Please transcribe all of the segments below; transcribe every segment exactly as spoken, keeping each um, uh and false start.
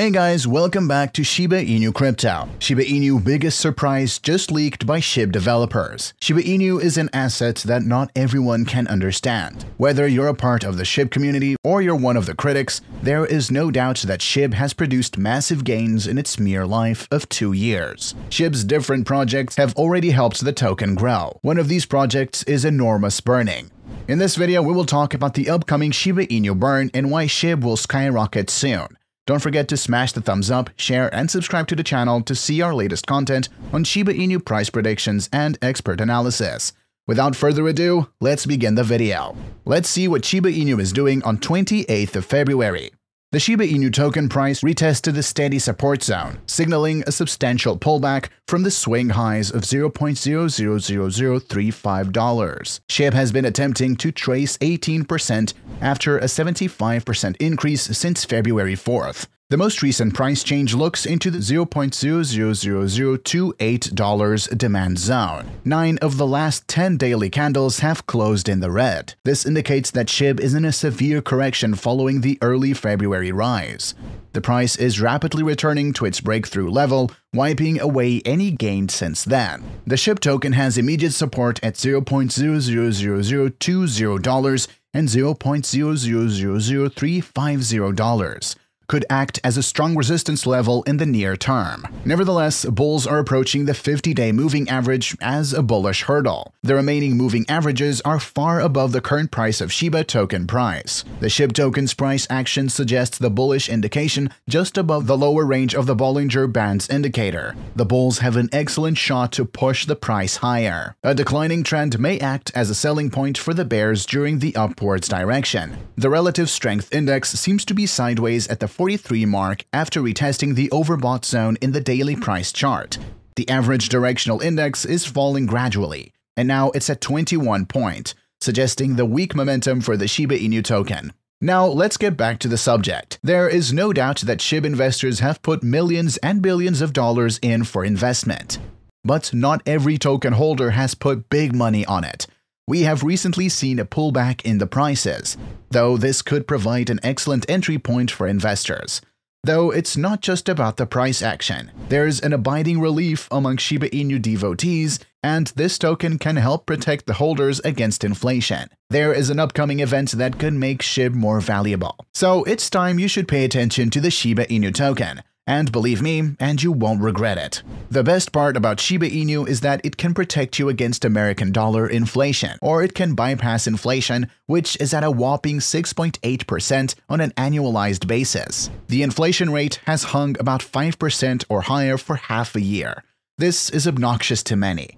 Hey guys, welcome back to Shiba Inu Crypto. Shiba Inu biggest surprise just leaked by S H I B developers. Shiba Inu is an asset that not everyone can understand. Whether you're a part of the S H I B community or you're one of the critics, there is no doubt that S H I B has produced massive gains in its mere life of two years. S H I B's different projects have already helped the token grow. One of these projects is Enormous Burning. In this video, we will talk about the upcoming Shiba Inu burn and why S H I B will skyrocket soon. Don't forget to smash the thumbs up, share, and subscribe to the channel to see our latest content on Shiba Inu price predictions and expert analysis. Without further ado, let's begin the video. Let's see what Shiba Inu is doing on twenty-eighth of February. The Shiba Inu token price retested a steady support zone, signaling a substantial pullback from the swing highs of zero point zero zero zero zero three five dollars. S H I B has been attempting to trace eighteen percent after a seventy-five percent increase since February fourth. The most recent price change looks into the zero point zero zero zero zero two eight dollars demand zone. Nine of the last ten daily candles have closed in the red. This indicates that S H I B is in a severe correction following the early February rise. The price is rapidly returning to its breakthrough level, wiping away any gain since then. The S H I B token has immediate support at zero point zero zero zero zero two zero dollars and zero point zero zero zero zero three five zero dollars. Could act as a strong resistance level in the near term. Nevertheless, bulls are approaching the fifty-day moving average as a bullish hurdle. The remaining moving averages are far above the current price of Shiba token price. The S H I B token's price action suggests the bullish indication just above the lower range of the Bollinger Bands indicator. The bulls have an excellent shot to push the price higher. A declining trend may act as a selling point for the bears during the upwards direction. The relative strength index seems to be sideways at the forty-three mark after retesting the overbought zone in the daily price chart. The average directional index is falling gradually, and now it's at twenty-one point, suggesting the weak momentum for the Shiba Inu token. Now let's get back to the subject. There is no doubt that S H I B investors have put millions and billions of dollars in for investment. But not every token holder has put big money on it. We have recently seen a pullback in the prices, though this could provide an excellent entry point for investors. Though it's not just about the price action, there's an abiding relief among Shiba Inu devotees, and this token can help protect the holders against inflation. There is an upcoming event that could make S H I B more valuable. So it's time you should pay attention to the Shiba Inu token. And believe me, and you won't regret it. The best part about Shiba Inu is that it can protect you against American dollar inflation, or it can bypass inflation, which is at a whopping six point eight percent on an annualized basis. The inflation rate has hung about five percent or higher for half a year. This is obnoxious to many.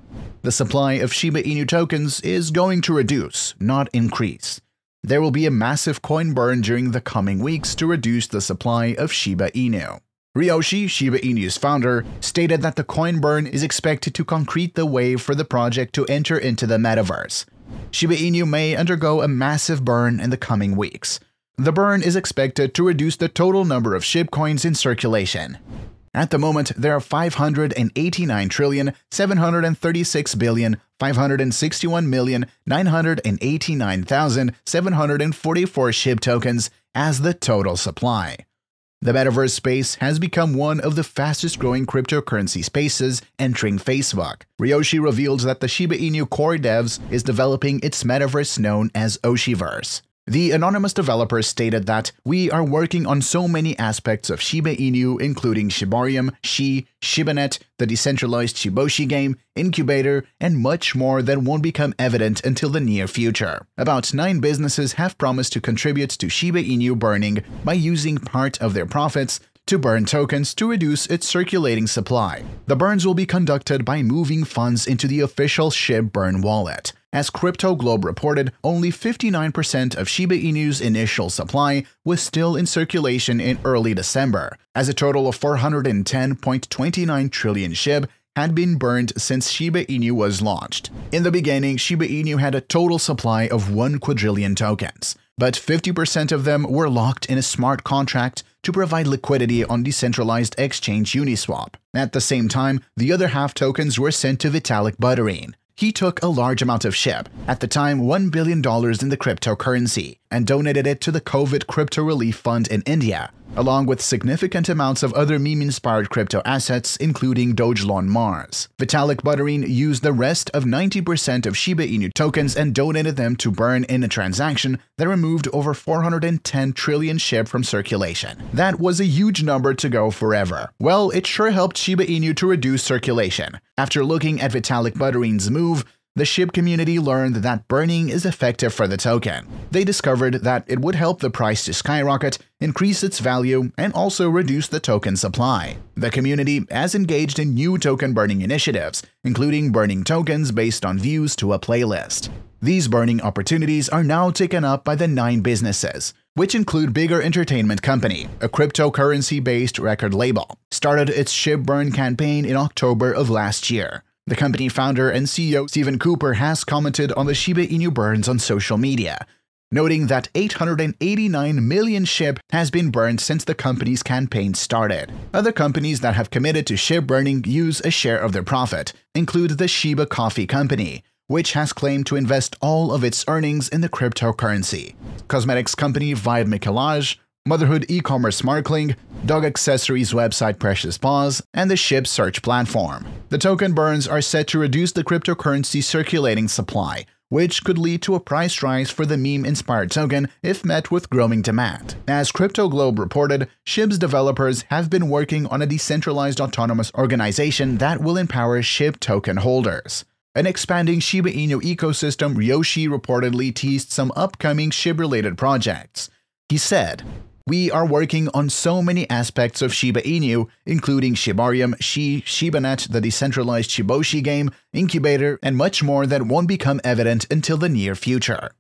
The supply of Shiba Inu tokens is going to reduce, not increase. There will be a massive coin burn during the coming weeks to reduce the supply of Shiba Inu. Ryoshi, Shiba Inu's founder, stated that the coin burn is expected to concrete the way for the project to enter into the metaverse. Shiba Inu may undergo a massive burn in the coming weeks. The burn is expected to reduce the total number of S H I B coins in circulation. At the moment, there are five hundred eighty-nine trillion, seven hundred thirty-six billion, five hundred sixty-one million, nine hundred eighty-nine thousand, seven hundred forty-four S H I B tokens as the total supply. The metaverse space has become one of the fastest-growing cryptocurrency spaces entering Facebook. Ryoshi revealed that the Shiba Inu core devs is developing its metaverse known as Oshiverse. The anonymous developer stated that, "We are working on so many aspects of Shiba Inu, including Shibarium, Shi, ShibaNet, the decentralized Shiboshi game, incubator, and much more that won't become evident until the near future." About nine businesses have promised to contribute to Shiba Inu burning by using part of their profits to burn tokens to reduce its circulating supply. The burns will be conducted by moving funds into the official S H I B burn wallet. As CryptoGlobe reported, only fifty-nine percent of Shiba Inu's initial supply was still in circulation in early December, as a total of four hundred ten point two nine trillion S H I B had been burned since Shiba Inu was launched. In the beginning, Shiba Inu had a total supply of one quadrillion tokens, but fifty percent of them were locked in a smart contract to provide liquidity on decentralized exchange Uniswap. At the same time, the other half tokens were sent to Vitalik Buterin. He took a large amount of S H I B, at the time one billion dollars in the cryptocurrency, and donated it to the COVID Crypto Relief Fund in India. along with significant amounts of other meme-inspired crypto assets, including Dogelon Mars. Vitalik Buterin used the rest of ninety percent of Shiba Inu tokens and donated them to burn in a transaction that removed over four hundred ten trillion S H I B from circulation. That was a huge number to go forever. Well, it sure helped Shiba Inu to reduce circulation. After looking at Vitalik Buterin's move, the S H I B community learned that burning is effective for the token. They discovered that it would help the price to skyrocket, increase its value, and also reduce the token supply. The community has engaged in new token burning initiatives, including burning tokens based on views to a playlist. These burning opportunities are now taken up by the nine businesses, which include Bigger Entertainment Company, a cryptocurrency-based record label, started its S H I B burn campaign in October of last year. The company founder and C E O Stephen Cooper has commented on the Shiba Inu burns on social media, noting that eight hundred eighty-nine million S H I B has been burned since the company's campaign started. Other companies that have committed to S H I B burning use a share of their profit, include the Shiba Coffee Company, which has claimed to invest all of its earnings in the cryptocurrency, cosmetics company Vibe McElhage, motherhood e-commerce Markling, dog accessories website Precious Paws, and the S H I B search platform. The token burns are set to reduce the cryptocurrency circulating supply, which could lead to a price rise for the meme-inspired token if met with growing demand. As CryptoGlobe reported, S H I B's developers have been working on a decentralized autonomous organization that will empower S H I B token holders. An expanding Shiba Inu ecosystem, Ryoshi reportedly teased some upcoming S H I B-related projects. He said, "We are working on so many aspects of Shiba Inu, including Shibarium, Shi, ShibaNet, the decentralized Shiboshi game, incubator, and much more that won't become evident until the near future."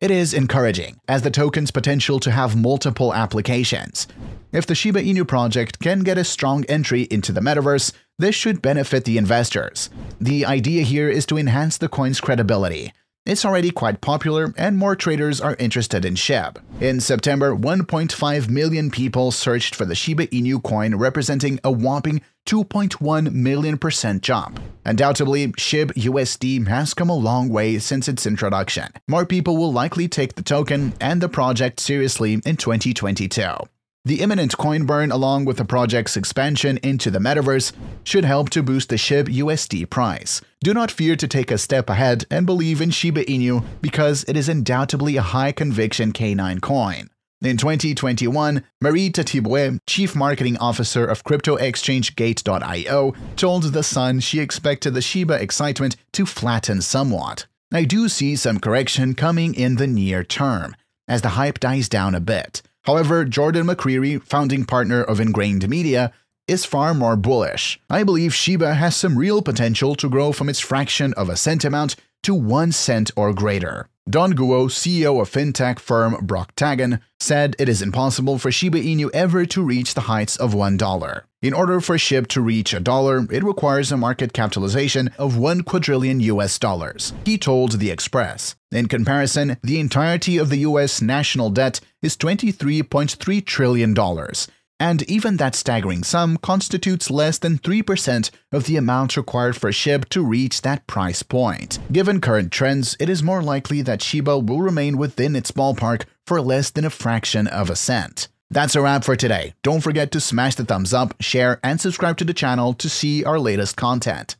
It is encouraging, as the token's potential to have multiple applications. If the Shiba Inu project can get a strong entry into the metaverse, this should benefit the investors. The idea here is to enhance the coin's credibility. It's already quite popular, and more traders are interested in S H I B. In September, one point five million people searched for the Shiba Inu coin, representing a whopping two point one million percent jump. Undoubtedly, S H I B U S D has come a long way since its introduction. More people will likely take the token and the project seriously in twenty twenty-two. The imminent coin burn, along with the project's expansion into the metaverse, should help to boost the S H I B U S D price. Do not fear to take a step ahead and believe in Shiba Inu, because it is undoubtedly a high-conviction canine coin. In twenty twenty-one, Marie Tatibue, chief marketing officer of crypto exchange Gate dot i o, told The Sun she expected the Shiba excitement to flatten somewhat. "I do see some correction coming in the near term, as the hype dies down a bit." However, Jordan McCreary, founding partner of Ingrained Media, is far more bullish. "I believe Shiba has some real potential to grow from its fraction of a cent amount to one cent or greater." Don Guo, C E O of fintech firm Brock Taggan, said it is impossible for Shiba Inu ever to reach the heights of one dollar. In order for S H I B to reach a dollar, it requires a market capitalization of one quadrillion U S dollars, he told The Express. In comparison, the entirety of the U S national debt is twenty-three point three trillion dollars, and even that staggering sum constitutes less than three percent of the amount required for S H I B to reach that price point. Given current trends, it is more likely that Shiba will remain within its ballpark for less than a fraction of a cent. That's a wrap for today. Don't forget to smash the thumbs up, share, and subscribe to the channel to see our latest content.